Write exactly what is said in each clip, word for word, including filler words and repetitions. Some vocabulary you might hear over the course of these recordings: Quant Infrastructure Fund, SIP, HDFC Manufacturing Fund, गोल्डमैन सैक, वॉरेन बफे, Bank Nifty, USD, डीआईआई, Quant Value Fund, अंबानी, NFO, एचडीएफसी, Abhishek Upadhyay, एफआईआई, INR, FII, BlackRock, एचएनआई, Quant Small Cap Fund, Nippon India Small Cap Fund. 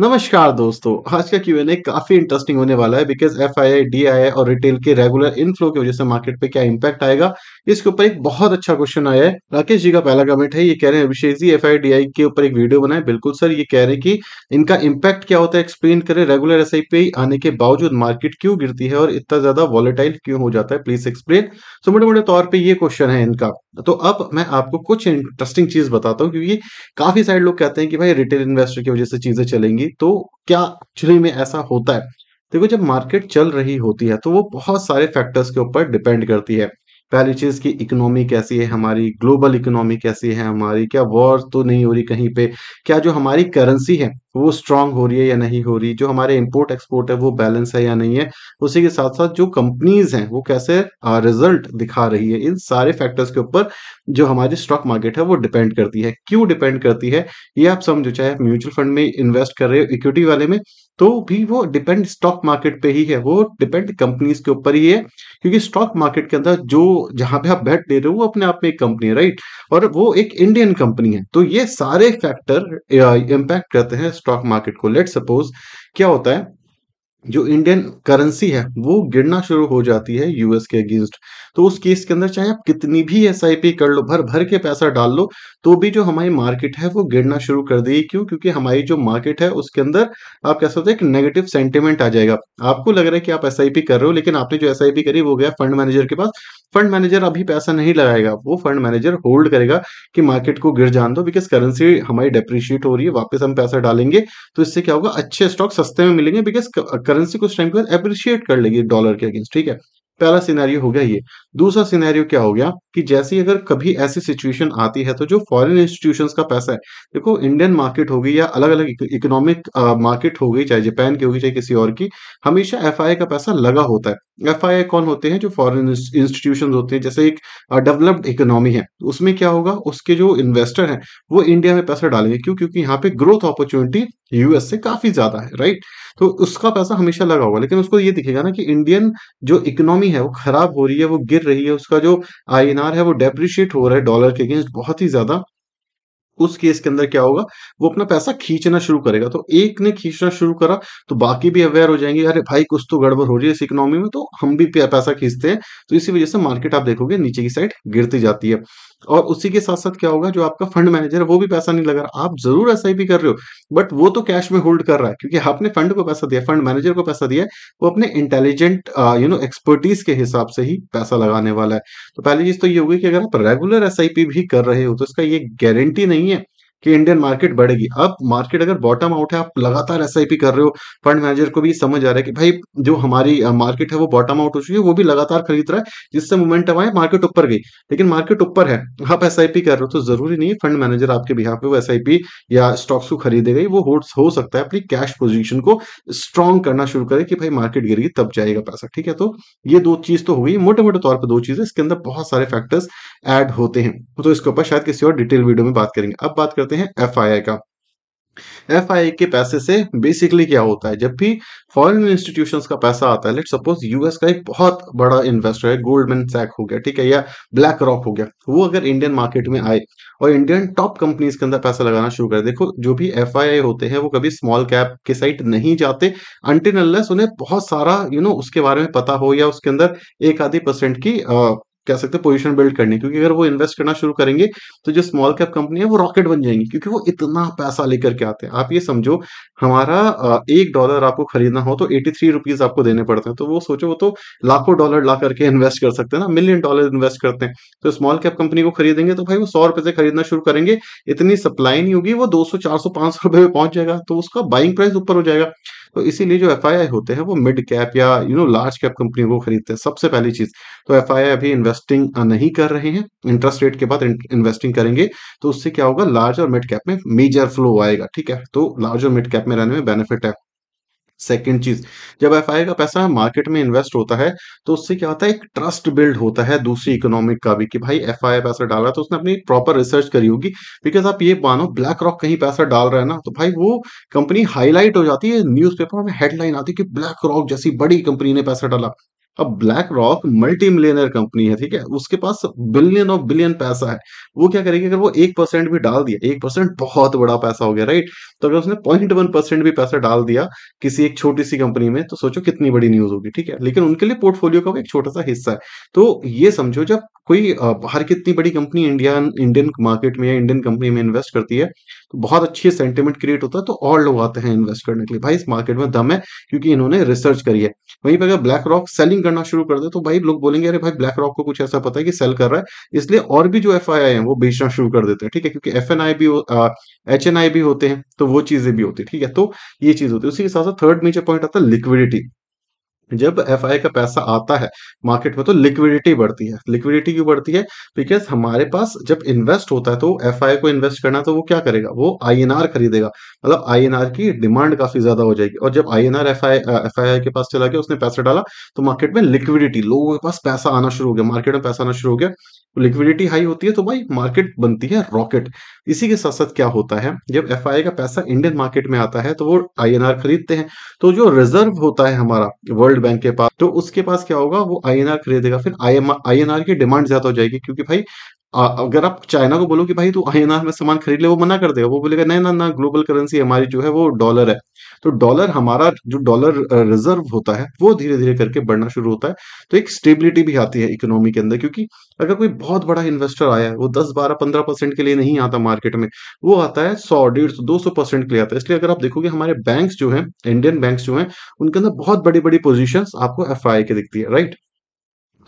नमस्कार दोस्तों, आज का क्यू एन ए काफी इंटरेस्टिंग होने वाला है because F I I D I I और रिटेल के रेगुलर इनफ्लो की वजह से मार्केट पे क्या इंपैक्ट आएगा, इसके ऊपर एक बहुत अच्छा क्वेश्चन आया है। राकेश जी का पहला कमेंट है, ये कह रहे हैं Abhishek ji F I I D आई के ऊपर एक वीडियो बनाए। बिल्कुल सर, ये कह रहे हैं कि इनका इम्पैक्ट क्या होता है, एक्सप्लेन करें। रेगुलर एस आई पी आने के बावजूद मार्केट क्यों गिरती है और इतना ज्यादा वॉलेटाइल क्यों हो जाता है, प्लीज एक्सप्लेन। सो मोटे मोटे तौर पर ये क्वेश्चन है इनका। तो अब मैं आपको कुछ इंटरेस्टिंग चीज बताता हूँ, क्योंकि काफी सारे लोग कहते हैं कि भाई रिटेल इन्वेस्टर की वजह से चीजें चलेंगी। तो क्या एक्चुअली में ऐसा होता है? देखो, जब मार्केट चल रही होती है तो वो बहुत सारे फैक्टर्स के ऊपर डिपेंड करती है। पहली चीज की इकोनॉमी कैसी है हमारी, ग्लोबल इकोनॉमी कैसी है हमारी, क्या वॉर तो नहीं हो रही कहीं पे, क्या जो हमारी करेंसी है वो स्ट्रांग हो रही है या नहीं हो रही, जो हमारे इंपोर्ट एक्सपोर्ट है वो बैलेंस है या नहीं है, उसी के साथ साथ जो कंपनीज हैं वो कैसे रिजल्ट दिखा रही है। इन सारे फैक्टर्स के ऊपर जो हमारी स्टॉक मार्केट है वो डिपेंड करती है। क्यों डिपेंड करती है ये आप समझो, चाहे आप म्यूचुअल फंड में इन्वेस्ट कर रहे हो, इक्विटी वाले में, तो भी वो डिपेंड स्टॉक मार्केट पे ही है, वो डिपेंड कंपनीज के ऊपर ही है। क्योंकि स्टॉक मार्केट के अंदर जो जहां पे आप बैठ ले रहे हो वो अपने आप में एक कंपनी है, राइट, और वो एक इंडियन कंपनी है। तो ये सारे फैक्टर इम्पैक्ट करते हैं स्टॉक मार्केट को। लेट सपोज क्या होता है, जो इंडियन करेंसी है वो गिरना शुरू हो जाती है यूएस के अगेंस्ट, तो उस केस के अंदर चाहे आप कितनी भी एस आई पी कर लो, भर भर के पैसा डाल लो, तो भी जो हमारी मार्केट है वो गिरना शुरू कर देगी। क्यों? क्योंकि हमारी जो मार्केट है उसके अंदर आप कह सकते हो एक नेगेटिव सेंटिमेंट आ जाएगा। आपको लग रहा है कि आप एस आई पी कर रहे हो, लेकिन आपने जो एस आई पी करी वो गया फंड मैनेजर के पास। फंड मैनेजर अभी पैसा नहीं लगाएगा, वो फंड मैनेजर होल्ड करेगा कि मार्केट को गिर जान दो, बिकॉज करेंसी हमारी डेप्रिशिएट हो रही है, वापस हम पैसा डालेंगे तो इससे क्या होगा, अच्छे स्टॉक सस्ते में मिलेंगे बिकॉज करेंसी कुछ टाइम के बाद एप्रिशिएट कर लेगी डॉलर के अगेंस्ट। ठीक है, पहला सिनेरियो हो गया ये। दूसरा सिनेरियो क्या हो गया कि जैसे ही अगर कभी ऐसी सिचुएशन आती है तो जो फॉरेन इंस्टीट्यूशंस का पैसा है, देखो इंडियन मार्केट होगी या अलग अलग इकोनॉमिक मार्केट हो गई, चाहे जापान की होगी चाहे किसी और की, हमेशा एफआईआई का पैसा लगा होता है। एफआईआई कौन होते हैं? जो फॉरेन इंस्टीट्यूशंस होते हैं। जैसे एक डेवलप्ड इकोनॉमी है उसमें क्या होगा, उसके जो इन्वेस्टर हैं वो इंडिया में पैसा डालेंगे। क्यों? क्योंकि यहाँ पे ग्रोथ अपॉर्चुनिटी यूएस से काफी ज्यादा है, राइट, तो उसका पैसा हमेशा लगा होगा। लेकिन उसको ये दिखेगा ना कि इंडियन जो इकोनॉमी है वो खराब हो रही है, वो गिर रही है, उसका जो आई एन आर है वो डेप्रिशिएट हो रहा है डॉलर के अगेंस्ट बहुत ही ज्यादा, उस केस के अंदर क्या होगा, वो अपना पैसा खींचना शुरू करेगा। तो एक ने खींचना शुरू करा तो बाकी भी अवेयर हो जाएंगे, अरे भाई कुछ तो गड़बड़ हो रही है इस इकोनॉमी में, तो हम भी पैसा खींचते हैं। तो इसी वजह से मार्केट आप देखोगे नीचे की साइड गिरती जाती है। और उसी के साथ साथ क्या होगा, जो आपका फंड मैनेजर है वो भी पैसा नहीं लगा रहा। आप जरूर एस आई पी कर रहे हो बट वो तो कैश में होल्ड कर रहा है, क्योंकि आपने फंड को पैसा दिया, फंड मैनेजर को पैसा दिया, वो अपने इंटेलिजेंट यू नो एक्सपर्टीज के हिसाब से ही पैसा लगाने वाला है। तो पहली चीज तो ये होगी कि अगर आप रेगुलर एस आई पी भी कर रहे हो तो इसका ये गारंटी नहीं है कि इंडियन मार्केट बढ़ेगी। अब मार्केट अगर बॉटम आउट है, आप लगातार एस आई पी कर रहे हो, फंड मैनेजर को भी समझ आ रहा है कि भाई जो हमारी मार्केट है वो बॉटम आउट हो चुकी है, वो भी लगातार खरीद रहा है, जिससे मोमेंटम आए, मार्केट ऊपर गई, लेकिन मार्केट ऊपर है, आप एस आई पी कर रहे हो, तो जरूरी नहीं है फंड मैनेजर आपके बिहाफ पे वो एस आई पी या स्टॉक्स को खरीदेगा, वो हो सकता है अपनी कैश पोजिशन को स्ट्रॉन्ग करना शुरू करे कि भाई मार्केट गिरेगी तब जाएगा पैसा। ठीक है, तो ये दो चीज तो होगी, मोटे मोटे तौर पर दो चीजें, इसके अंदर बहुत सारे फैक्टर्स एड होते हैं, तो इसके ऊपर शायद किसी और डिटेल वीडियो में बात करेंगे। अब बात करते हैं एफआईआई का। एफआईआई के पैसे से बेसिकली क्या होता है, जब भी फॉरेन इंस्टीट्यूशंस का पैसा आता है, लेट्स सपोज यूएस का एक बहुत बड़ा इन्वेस्टर है, गोल्डमैन सैक हो गया, ठीक है, या ब्लैक रॉक हो गया, वो अगर इंडियन मार्केट में आए और इंडियन टॉप कंपनीज के अंदर पैसा लगाना शुरू कर, देखो जो भी एफआईआई होते हैं वो कभी स्मॉल कैप के साइड नहीं जाते अनटिल अनलेस उन्हें बहुत सारा यू नो उसके बारे में पता हो या उसके अंदर एक आधी परसेंट की आ, कह सकते हैं पोजीशन बिल्ड करनी। क्योंकि अगर वो इन्वेस्ट करना शुरू करेंगे तो जो स्मॉल कैप कंपनी है वो रॉकेट बन जाएंगी, क्योंकि वो इतना पैसा लेकर के आते हैं। आप ये समझो, हमारा एक डॉलर आपको खरीदना हो तो एटी थ्री रुपीज आपको देने पड़ते हैं, तो वो सोचो वो तो लाखों डॉलर ला करके इन्वेस्ट कर सकते हैं ना, मिलियन डॉलर इन्वेस्ट करते हैं। तो स्मॉल कैप कंपनी को खरीदेंगे तो भाई वो सौ रुपए से खरीदना शुरू करेंगे, इतनी सप्लाई नहीं होगी, वो दो सौ चार सौ पांच सौ रुपए में पहुंच जाएगा, तो उसका बाइंग प्राइस ऊपर हो जाएगा। तो इसीलिए जो एफआईआई होते हैं वो मिड कैप या यू नो लार्ज कैप कंपनियों को खरीदते हैं, सबसे पहली चीज। तो एफआईआई अभी इन्वेस्टिंग नहीं कर रहे हैं, इंटरेस्ट रेट के बाद इन्वेस्टिंग करेंगे, तो उससे क्या होगा, लार्ज और मिड कैप में मेजर फ्लो आएगा। ठीक है, तो लार्ज और मिड कैप में रहने में बेनिफिट है। सेकेंड चीज, जब एफआईआई का पैसा मार्केट में इन्वेस्ट होता है तो उससे क्या होता है, एक ट्रस्ट बिल्ड होता है दूसरी इकोनॉमिक का भी, कि भाई एफआईआई पैसा डाल रहा है तो उसने अपनी प्रॉपर रिसर्च करी होगी। बिकॉज आप ये मानो ब्लैक रॉक कहीं पैसा डाल रहा है ना, तो भाई वो कंपनी हाईलाइट हो जाती है, न्यूज़पेपर में हेडलाइन आती है कि ब्लैक रॉक जैसी बड़ी कंपनी ने पैसा डाला। अब BlackRock multi millionaire company है, ठीक है, उसके पास बिलियन ऑफ बिलियन पैसा है, वो क्या करेगी अगर वो एक परसेंट भी डाल दिया, एक परसेंट बहुत बड़ा पैसा हो गया राइट, तो अगर उसने पॉइंट वन परसेंट भी पैसा डाल दिया किसी एक छोटी सी कंपनी में तो सोचो कितनी बड़ी न्यूज होगी, ठीक है, लेकिन उनके लिए पोर्टफोलियो का एक छोटा सा हिस्सा है। तो ये समझो जब कोई बाहर की इतनी बड़ी कंपनी इंडियन इंडियन मार्केट में या इंडियन कंपनी में इन्वेस्ट करती है तो बहुत अच्छी सेंटिमेंट क्रिएट होता है, तो और लोग आते हैं इन्वेस्ट करने के लिए, भाई इस मार्केट में दम है क्योंकि इन्होंने रिसर्च करी है। वहीं पर अगर ब्लैक रॉक सेलिंग करना शुरू कर दे तो भाई लोग बोलेंगे अरे भाई ब्लैक रॉक को कुछ ऐसा पता है कि सेल कर रहा है, इसलिए और भी जो एफआईआई हैं वो बेचना शुरू कर देते हैं, ठीक है, क्योंकि एफएनआई भी एचएनआई भी होते हैं तो वो चीजें भी होती है, ठीक है, तो ये चीज होती है। उसी के साथ साथ थर्ड मेजर पॉइंट आता है लिक्विडिटी। जब एफआई का पैसा आता है मार्केट में तो लिक्विडिटी बढ़ती है। लिक्विडिटी क्यों बढ़ती है? बिकॉज हमारे पास जब इन्वेस्ट होता है तो एफआई को इन्वेस्ट करना तो वो क्या करेगा, वो आईएनआर खरीदेगा, मतलब आईएनआर की डिमांड काफी ज्यादा हो जाएगी, और जब आईएनआर एफआई एफआई के पास चला गया, उसने पैसा डाला तो मार्केट में लिक्विडिटी, लोगों के पास पैसा आना शुरू हो गया, मार्केट में पैसा आना शुरू हो गया, लिक्विडिटी हाई होती है तो भाई मार्केट बनती है रॉकेट। इसी के साथ साथ क्या होता है जब एफआई का पैसा इंडियन मार्केट में आता है तो वो आईएनआर खरीदते हैं, तो जो रिजर्व होता है हमारा वर्ल्ड बैंक के पास तो उसके पास क्या होगा, वो आईएनआर खरीदेगा, फिर आईएनआर की डिमांड ज्यादा हो जाएगी, क्योंकि भाई आ, अगर आप चाइना को बोलो कि भाई तू आईएनआर में सामान खरीद ले, वो मना कर देगा, वो बोलेगा नहीं ना ना ग्लोबल करेंसी हमारी जो है वो डॉलर है, तो डॉलर हमारा जो डॉलर रिजर्व होता है वो धीरे धीरे करके बढ़ना शुरू होता है। तो एक स्टेबिलिटी भी आती है इकोनॉमी के अंदर, क्योंकि अगर कोई बहुत बड़ा इन्वेस्टर आया है वो दस बारह पंद्रह परसेंट के लिए नहीं आता मार्केट में, वो आता है सौ डेढ़ सौ दो सौ परसेंट के लिए आता है। इसलिए अगर आप देखोगे हमारे बैंक जो है इंडियन बैंक जो है उनके अंदर बहुत बड़ी बड़ी पोजिशन आपको एफ आई के दिखती है राइट।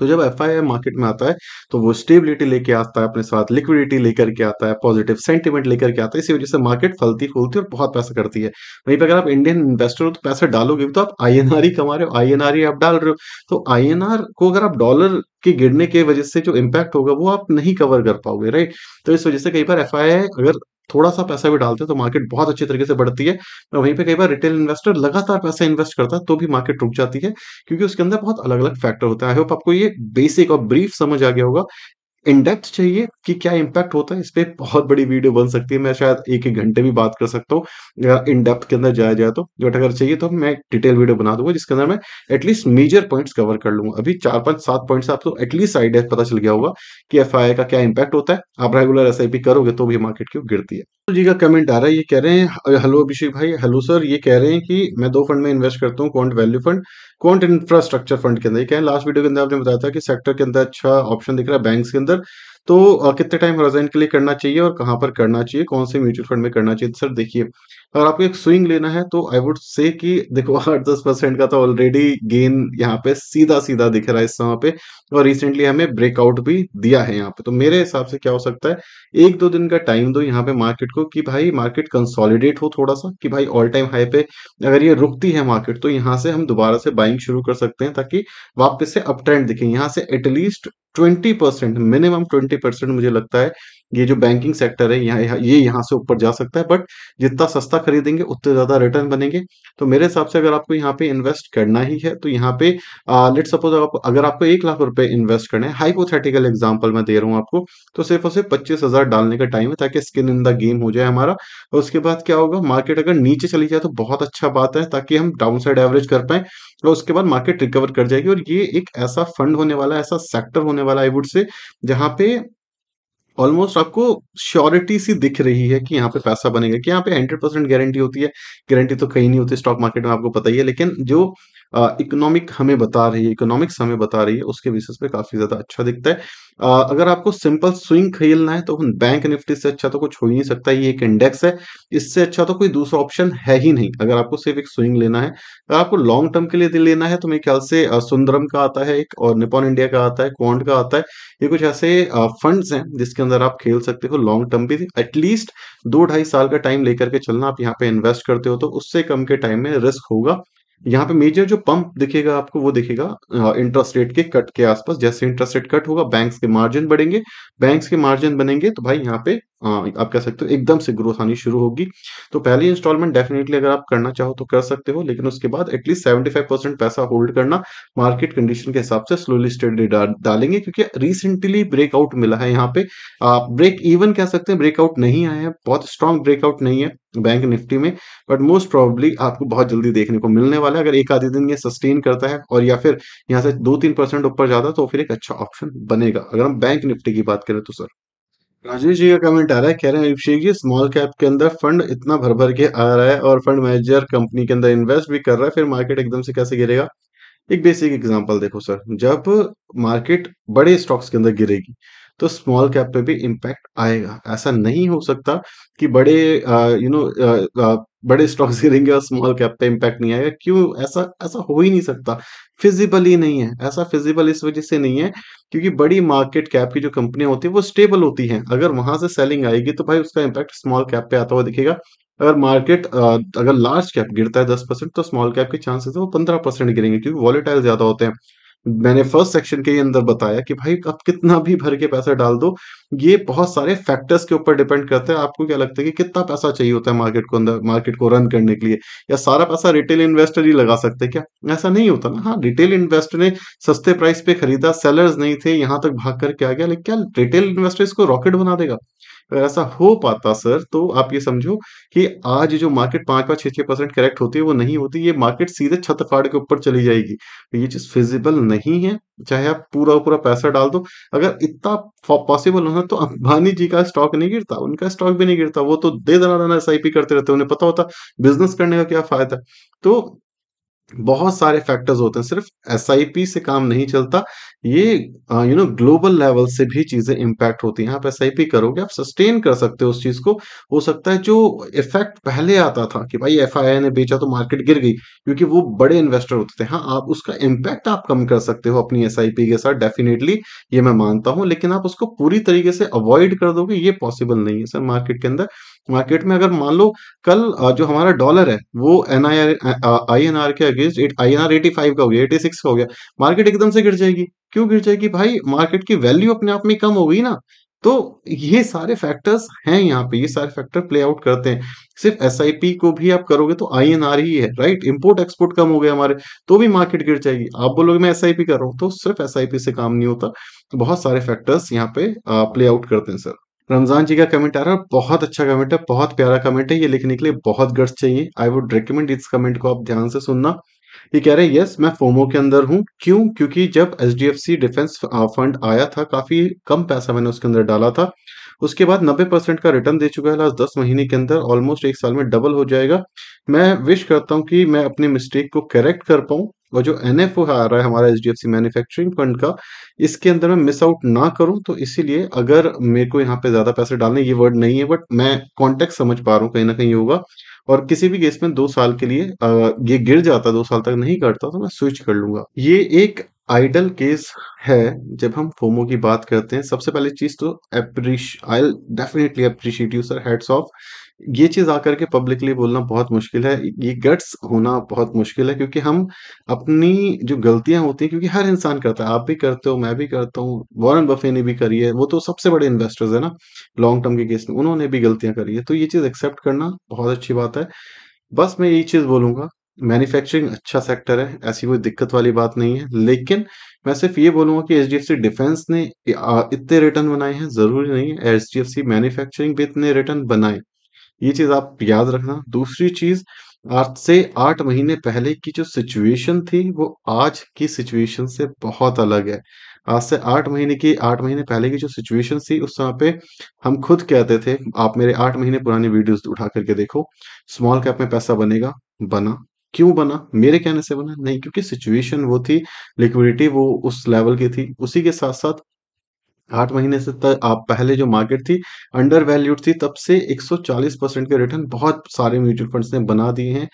तो जब एफआईआई मार्केट में आता है तो वो स्टेबिलिटी लेके आता है, अपने साथ लिक्विडिटी लेकर के आता है, पॉजिटिव सेंटीमेंट लेकर के आता है, इसी वजह से मार्केट फलती फूलती और बहुत पैसा करती है। वहीं पर अगर आप इंडियन इन्वेस्टर हो तो पैसा डालोगे भी तो आप आईएनआर ही कमा रहे हो, आईएनआर ही आप डाल रहे हो, तो आईएनआर को अगर आप डॉलर के गिरने के वजह से जो इम्पैक्ट होगा वो आप नहीं कवर कर पाओगे राइट। तो इस वजह से कई बार एफआईआई अगर थोड़ा सा पैसा भी डालते हैं तो मार्केट बहुत अच्छे तरीके से बढ़ती है, और वहीं पे कई बार रिटेल इन्वेस्टर लगातार पैसा इन्वेस्ट करता है तो भी मार्केट रुक जाती है, क्योंकि उसके अंदर बहुत अलग अलग फैक्टर होता है। आई होप आपको ये बेसिक और ब्रीफ समझ आ गया होगा। इनडेप्थ चाहिए कि क्या इम्पैक्ट होता है, इस पर बहुत बड़ी वीडियो बन सकती है, मैं शायद एक एक घंटे भी बात कर सकता हूँ अगर इनडेप्थ के अंदर जाया जाए तो, बट अगर चाहिए तो मैं डिटेल वीडियो बना दूंगा जिसके अंदर मैं एटलीस्ट मेजर पॉइंट्स कवर कर लूंगा। अभी चार पांच सात पॉइंट से आपको एटलीस्ट आइडिया पता चल गया होगा कि एफआईआई का क्या इम्पैक्ट होता है। आप रेगुलर एसआईपी करोगे तो भी मार्केट क्यों गिरती है। तो जी का कमेंट आ रहा है, ये कह रहे हैं हेलो अभिषेक भाई, हेलो सर, ये कह रहे हैं कि मैं दो फंड में इन्वेस्ट करता हूँ, quant value fund, quant infrastructure fund के अंदर। ये कह रहे हैं लास्ट वीडियो के अंदर आपने बताया था कि सेक्टर के अंदर अच्छा ऑप्शन दिख रहा है बैंक्स के अंदर, तो कितने टाइम होराइजन के लिए करना चाहिए और कहां पर करना चाहिए, कौन से म्यूचुअल फंड में करना चाहिए? सर देखिए, अगर आपको एक स्विंग लेना है तो आई वुड से कि देखो आठ दस परसेंट का तो ऑलरेडी गेन यहाँ पे सीधा सीधा दिख रहा है इस समय पे, और रिसेंटली हमें ब्रेकआउट भी दिया है यहाँ पे। तो मेरे हिसाब से क्या हो सकता है, एक दो दिन का टाइम दो यहाँ पे मार्केट को कि भाई मार्केट कंसोलिडेट हो थोड़ा सा, कि भाई ऑल टाइम हाई पे अगर ये रुकती है मार्केट तो यहाँ से हम दोबारा से बाइंग शुरू कर सकते हैं, ताकि वापस से अप ट्रेंड दिखे। यहाँ से at least twenty percent minimum twenty percent मुझे लगता है ये जो बैंकिंग सेक्टर है यहाँ ये यह यहाँ से ऊपर जा सकता है, बट जितना सस्ता खरीदेंगे उतने ज्यादा रिटर्न बनेंगे। तो मेरे हिसाब से अगर आपको यहाँ पे इन्वेस्ट करना ही है तो यहाँ पे लेट्स सपोज आप, अगर आपको एक लाख रुपए इन्वेस्ट करने हैं, हाइपोथेटिकल एग्जांपल मैं दे रहा हूँ आपको, तो सिर्फ और सिर्फ पच्चीस हजार डालने का टाइम है ताकि स्किन इन द गेम हो जाए हमारा। और उसके बाद क्या होगा, मार्केट अगर नीचे चली जाए तो बहुत अच्छा बात है ताकि हम डाउन साइड एवरेज कर पाए, और उसके बाद मार्केट रिकवर कर जाएगी। और ये एक ऐसा फंड होने वाला है, ऐसा सेक्टर होने वाला आई वुड से, जहाँ पे ऑलमोस्ट आपको श्योरिटी सी दिख रही है कि यहाँ पे पैसा बनेगा, कि यहाँ पे हंड्रेड परसेंट गारंटी होती है। गारंटी तो कहीं नहीं होती स्टॉक मार्केट में, आपको पता ही है, लेकिन जो इकोनॉमिक हमें बता रही है, इकोनॉमिक्स हमें बता रही है, उसके बेसिस पे काफी ज्यादा अच्छा दिखता है। आ, अगर आपको सिंपल स्विंग खेलना है तो बैंक निफ्टी से अच्छा तो कुछ हो ही नहीं सकता, ये एक इंडेक्स है, इससे अच्छा तो कोई दूसरा ऑप्शन है ही नहीं। अगर आपको सिर्फ एक स्विंग लेना है, अगर आपको लॉन्ग टर्म के लिए लेना है तो मेरे ख्याल से सुंदरम का आता है एक, और निपॉन इंडिया का आता है, क्वांट का आता है, ये कुछ ऐसे फंड्स हैं जिसके अंदर आप खेल सकते हो लॉन्ग टर्म भी। एटलीस्ट दो ढाई साल का टाइम लेकर के चलना आप यहाँ पे इन्वेस्ट करते हो, तो उससे कम के टाइम में रिस्क होगा। यहाँ पे मेजर जो पंप दिखेगा आपको वो दिखेगा इंटरेस्ट रेट के कट के आसपास। जैसे इंटरेस्ट रेट कट होगा, बैंक्स के मार्जिन बढ़ेंगे, बैंक्स के मार्जिन बनेंगे तो भाई यहाँ पे आप कह सकते हो एकदम से ग्रोथ आनी शुरू होगी। तो पहली इंस्टॉलमेंट डेफिनेटली अगर आप करना चाहो तो कर सकते हो, लेकिन उसके बाद एटलीस्ट पचहत्तर परसेंट पैसा होल्ड करना, मार्केट कंडीशन के हिसाब से स्लोली स्टेडली डालेंगे, क्योंकि रिसेंटली ब्रेकआउट मिला है यहाँ पे, ब्रेक इवन कह सकते हैं, ब्रेकआउट नहीं आया है, बहुत स्ट्रांग ब्रेकआउट नहीं है बैंक निफ्टी में, बट मोस्ट प्रोबेबली आपको बहुत जल्दी देखने को मिलने वाला है। अगर एक आधे दिन ये सस्टेन करता है और या फिर यहाँ से दो तीन परसेंट ऊपर जाता तो फिर एक अच्छा ऑप्शन बनेगा। अगर हम बैंक निफ्टी की बात करें तो सर राजेश जी का कमेंट आ रहा है, कह रहे हैं अभिषेक जी स्मॉल कैप के अंदर फंड इतना भर भर के आ रहा है और फंड मैनेजर कंपनी के अंदर इन्वेस्ट भी कर रहा है, फिर मार्केट एकदम से कैसे गिरेगा। एक बेसिक एग्जांपल देखो सर, जब मार्केट बड़े स्टॉक्स के अंदर गिरेगी तो स्मॉल कैप पे भी इम्पैक्ट आएगा। ऐसा नहीं हो सकता कि बड़े यू नो बड़े स्टॉक्स गिरेंगे और स्मॉल कैप पे इम्पैक्ट नहीं आएगा। क्यों ऐसा ऐसा हो ही नहीं सकता, फिजिबल ही नहीं है ऐसा। फिजिबल इस वजह से नहीं है क्योंकि बड़ी मार्केट कैप की जो कंपनियां होती है वो स्टेबल होती हैं। अगर वहां से सेलिंग आएगी तो भाई उसका इम्पैक्ट स्मॉल कैप पे आता हुआ दिखेगा। अगर मार्केट अगर लार्ज कैप गिरता है दस परसेंट, तो स्मॉल कैप के चांसेस वो पंद्रह परसेंट गिरेंगे, क्योंकि वॉलेटाइल ज्यादा होते हैं। मैंने फर्स्ट सेक्शन के अंदर बताया कि भाई आप कितना भी भर के पैसा डाल दो, ये बहुत सारे फैक्टर्स के ऊपर डिपेंड करता है। आपको क्या लगता है कि कितना पैसा चाहिए होता है मार्केट को अंदर मार्केट को रन करने के लिए, या सारा पैसा रिटेल इन्वेस्टर ही लगा सकते हैं क्या? ऐसा नहीं होता ना। हाँ, रिटेल इन्वेस्टर ने सस्ते प्राइस पे खरीदा, सेलर्स नहीं थे, यहाँ तक भाग करके आ गया, लेकिन क्या रिटेल इन्वेस्टर इसको रॉकेट बना देगा? अगर ऐसा हो पाता सर तो आप ये समझो कि आज जो मार्केट पांच पांच छह छह परसेंट करेक्ट होती है वो नहीं होती, ये मार्केट सीधे छत फाड़ के ऊपर चली जाएगी। तो ये चीज फिजिबल नहीं है, चाहे आप पूरा पूरा पैसा डाल दो। अगर इतना पॉसिबल होना तो अंबानी जी का स्टॉक नहीं गिरता, उनका स्टॉक भी नहीं गिरता, वो तो दे दना एसआईपी करते रहते, उन्हें पता होता बिजनेस करने का क्या फायदा। तो बहुत सारे फैक्टर्स होते हैं, सिर्फ एसआईपी से काम नहीं चलता, ये यू नो ग्लोबल लेवल से भी चीजें इम्पैक्ट होती हैं। आप एसआईपी करोगे, आप सस्टेन कर सकते हो उस चीज को। हो सकता है जो इफेक्ट पहले आता था कि भाई एफआईआई ने बेचा तो मार्केट गिर गई, क्योंकि वो बड़े इन्वेस्टर होते थे, हाँ आप उसका इम्पैक्ट आप कम कर सकते हो अपनी एसआईपी के साथ, डेफिनेटली ये मैं मानता हूँ, लेकिन आप उसको पूरी तरीके से अवॉइड कर दोगे ये पॉसिबल नहीं है सर। मार्केट के अंदर मार्केट में अगर मान लो कल जो हमारा डॉलर है वो एनआईआर आईएनआर के अगेंस्ट आईएनआर पचासी का हो गया, छियासी का हो गया, मार्केट एकदम से गिर जाएगी। क्यों गिर जाएगी भाई? मार्केट की वैल्यू अपने आप में कम हो गई ना। तो ये सारे फैक्टर्स हैं यहाँ पे, ये सारे फैक्टर प्ले आउट करते हैं। सिर्फ एसआईपी को भी आप करोगे तो आईएनआर ही है, राइट। इम्पोर्ट एक्सपोर्ट कम हो गया हमारे, तो भी मार्केट गिर जाएगी। आप बोलोगे मैं एसआईपी कर रहा हूँ, तो सिर्फ एसआईपी से काम नहीं होता, बहुत सारे फैक्टर्स यहाँ पे प्ले आउट करते हैं सर। रमजान जी का कमेंट आ रहा है, बहुत अच्छा कमेंट है, बहुत प्यारा कमेंट है, ये लिखने के लिए बहुत गट्स चाहिए। आई वुड रिकमेंड इस कमेंट को आप ध्यान से सुनना। ये कह रहे हैं यस मैं फोमो के अंदर हूँ। क्यों? क्योंकि जब एचडीएफसी डिफेंस फंड आया था काफी कम पैसा मैंने उसके अंदर डाला था, उसके बाद नब्बे परसेंट का रिटर्न दे चुका है लास्ट दस महीने के अंदर, ऑलमोस्ट एक साल में डबल हो जाएगा। मैं विश करता हूँ कि मैं अपनी मिस्टेक को करेक्ट कर पाऊँ, और जो एनएफओ आ रहा है हमारा एचडीएफसी मैन्युफैक्चरिंग फंड का, इसके अंदर मैं मिस आउट ना करूं। तो इसीलिए अगर मेरे को यहाँ पे ज्यादा पैसे डालने, ये वर्ड नहीं है बट मैं कॉन्टेक्स्ट समझ पा रहा हूँ, कहीं ना कहीं होगा। और किसी भी केस में दो साल के लिए ये गिर जाता, दो साल तक नहीं करता तो मैं स्विच कर लूंगा। ये एक आइडल केस है जब हम फोमो की बात करते हैं। सबसे पहले चीज तो I definitely appreciate you sir, hats off. ये चीज आकर के पब्लिकली बोलना बहुत मुश्किल है, ये गट्स होना बहुत मुश्किल है, क्योंकि हम अपनी जो गलतियां होती हैं, क्योंकि हर इंसान करता है, आप भी करते हो, मैं भी करता हूँ, वॉरेन बफे ने भी करी है, वो तो सबसे बड़े इन्वेस्टर्स है ना लॉन्ग टर्म के केस में, उन्होंने भी गलतियां करी है। तो ये चीज एक्सेप्ट करना बहुत अच्छी बात है। बस मैं यही चीज बोलूंगा, मैन्युफैक्चरिंग अच्छा सेक्टर है, ऐसी कोई दिक्कत वाली बात नहीं है, लेकिन मैं सिर्फ ये बोलूंगा कि एचडीएफसी डिफेंस ने इतने रिटर्न बनाए हैं, जरूरी नहीं है एचडीएफसी मैन्युफैक्चरिंग भी इतने रिटर्न बनाए, ये चीज आप याद रखना। दूसरी चीज, आज से आठ महीने पहले की जो सिचुएशन थी वो आज की सिचुएशन से बहुत अलग है। आज से आठ महीने की आठ महीने पहले की जो सिचुएशन थी उस समय पे हम खुद कहते थे, आप मेरे आठ महीने पुरानी वीडियोस उठा करके देखो, स्मॉल कैप में पैसा बनेगा, बना। क्यों बना? मेरे कहने से बना नहीं, क्योंकि सिचुएशन वो थी, लिक्विडिटी वो उस लेवल की थी, उसी के साथ साथ आठ महीने से तक आप पहले जो मार्केट थी अंडर वैल्यूड थी, तब से एक सौ चालीस परसेंट के रिटर्न बहुत सारे म्यूचुअल फंड्स ने बना दिए हैं।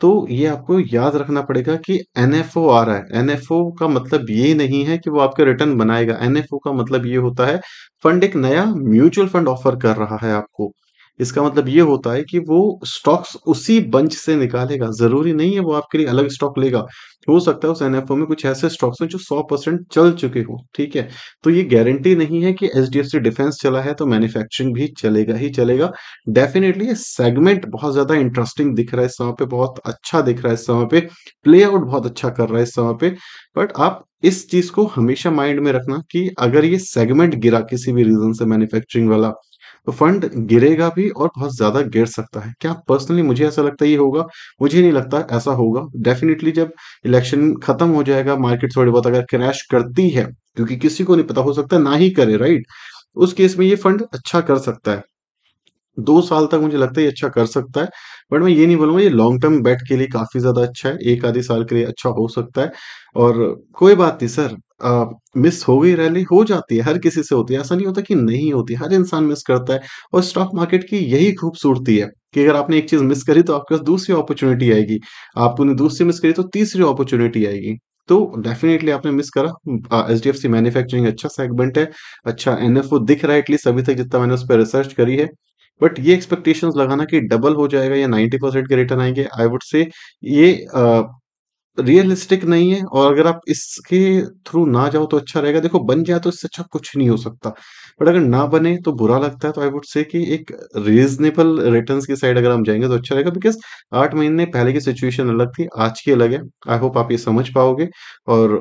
तो ये आपको याद रखना पड़ेगा कि एनएफओ आ रहा है, एनएफओ का मतलब ये नहीं है कि वो आपका रिटर्न बनाएगा, एनएफओ का मतलब ये होता है फंड एक नया म्यूचुअल फंड ऑफर कर रहा है आपको। इसका मतलब ये होता है कि वो स्टॉक्स उसी बंच से निकालेगा, जरूरी नहीं है वो आपके लिए अलग स्टॉक लेगा, हो सकता है उस एनएफओ में कुछ ऐसे स्टॉक्स हो जो सौ परसेंट चल चुके हो, ठीक है। तो ये गारंटी नहीं है कि एचडीएफसी डिफेंस चला है तो मैन्युफैक्चरिंग भी चलेगा ही चलेगा। डेफिनेटली ये सेगमेंट बहुत ज्यादा इंटरेस्टिंग दिख रहा है इस समय पे, बहुत अच्छा दिख रहा है इस समय पे, प्ले आउट बहुत अच्छा कर रहा है इस समय पे, बट आप इस चीज को हमेशा माइंड में रखना कि अगर ये सेगमेंट गिरा किसी भी रीजन से मैन्युफैक्चरिंग वाला तो फंड गिरेगा भी और बहुत ज्यादा गिर सकता है। क्या पर्सनली मुझे ऐसा लगता है ये होगा? मुझे नहीं लगता ऐसा होगा। डेफिनेटली जब इलेक्शन खत्म हो जाएगा, मार्केट थोड़ी बहुत अगर क्रैश करती है, क्योंकि किसी को नहीं पता, हो सकता है ना ही करे, राइट, उस केस में ये फंड अच्छा कर सकता है। दो साल तक मुझे लगता है ये अच्छा कर सकता है, बट मैं ये नहीं बोलूंगा ये लॉन्ग टर्म बेट के लिए काफी ज्यादा अच्छा है, एक आधे साल के लिए अच्छा हो सकता है। और कोई बात नहीं सर, आ, मिस हो गई रैली, हो जाती है, हर किसी से होती है, ऐसा नहीं होता कि नहीं होती, हर इंसान मिस करता है। और स्टॉक मार्केट की यही खूबसूरती है कि अगर आपने एक चीज मिस करी तो आपके पास दूसरी अपॉर्चुनिटी आएगी, आपने दूसरी मिस करी तो तीसरी अपॉर्चुनिटी आएगी। तो डेफिनेटली आपने मिस करा। H D F C manufacturing अच्छा सेगमेंट है, अच्छा एन एफ ओ दिख रहा है एटलीस्ट अभी तक जितना मैंने उस पर रिसर्च करी है, बट ये एक्सपेक्टेशंस लगाना कि डबल हो जाएगा या नब्बे परसेंट के रिटर्न आएंगे, आई वुड से ये रियलिस्टिक uh, नहीं है। और अगर आप इसके थ्रू ना जाओ तो अच्छा रहेगा। देखो बन जाए तो इससे अच्छा कुछ नहीं हो सकता, बट अगर ना बने तो बुरा लगता है। तो आई वुड से कि एक रीजनेबल रिटर्न्स की साइड अगर हम जाएंगे तो अच्छा रहेगा, बिकॉज आठ महीने पहले की सिचुएशन अलग थी, आज की अलग है। आई होप आप ये समझ पाओगे और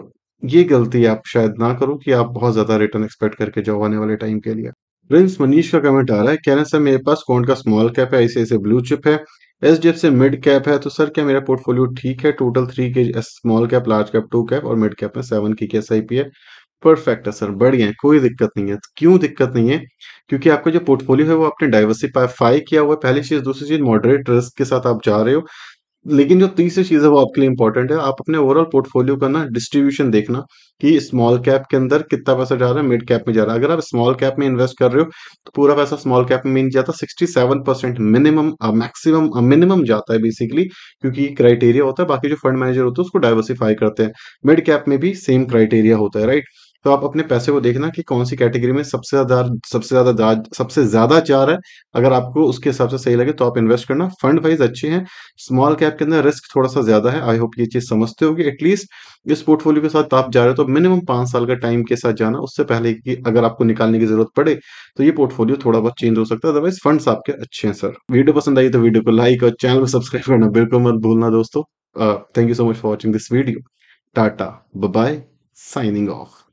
ये गलती आप शायद ना करो कि आप बहुत ज्यादा रिटर्न एक्सपेक्ट करके जाओ आने वाले टाइम के लिए। प्रिंस मनीष का कमेंट आ रहा है, कहना सर मेरे पास क्वांट का स्मॉल कैप है, ऐसे ऐसे ब्लू चिप है, एसजीएफ से मिड कैप है, तो सर क्या मेरा पोर्टफोलियो ठीक है? टोटल थ्री के small cap, large cap two cap और मिड कैप में सेवन की एस आई पी है। परफेक्ट है सर, बढ़िया है, कोई दिक्कत नहीं है। क्यों दिक्कत नहीं है? क्योंकि आपका जो पोर्टफोलियो है वो आपने डाइवर्सिफाई किया हुआ है, पहली चीज। दूसरी चीज, मॉडरेट रिस्क के साथ आप जा रहे हो, लेकिन जो तीसरी चीज है वो आपके लिए इंपॉर्टेंट है। आप अपने ओवरऑल पोर्टफोलियो का ना डिस्ट्रीब्यूशन देखना कि स्मॉल कैप के अंदर कितना पैसा जा रहा है, मिड कैप में जा रहा है। अगर आप स्मॉल कैप में इन्वेस्ट कर रहे हो तो पूरा पैसा स्मॉल कैप में नहीं जाता, सड़सठ परसेंट मिनिमम मैक्सिमम मिनिमम जाता है बेसिकली, क्योंकि क्राइटेरिया होता है। बाकी जो फंड मैनेजर होते हैं उसको डाइवर्सिफाई करते हैं। मिड कैप में भी सेम क्राइटेरिया होता है, राइट। तो आप अपने पैसे को देखना कि कौन सी कैटेगरी में सबसे ज्यादा सबसे ज्यादा सबसे ज्यादा जा रहा है। अगर आपको उसके हिसाब से सही लगे तो आप इन्वेस्ट करना। फंड वाइज अच्छे हैं, स्मॉल कैप के अंदर रिस्क थोड़ा सा ज्यादा है। आई होप ये चीज समझते होगी। एटलीस्ट इस पोर्टफोलियो के साथ आप जा रहे हो तो मिनिमम पांच साल का टाइम के साथ जाना, उससे पहले कि अगर आपको निकालने की जरूरत पड़े तो ये पोर्टफोलियो थोड़ा बहुत चेंज हो सकता है। अदरवाइज फंड आपके अच्छे हैं सर। वीडियो पसंद आई तो वीडियो को लाइक और चैनल को सब्सक्राइब करना बिल्कुल मत भूलना दोस्तों। Thank you so much for watching this video. Tata bye bye, signing of.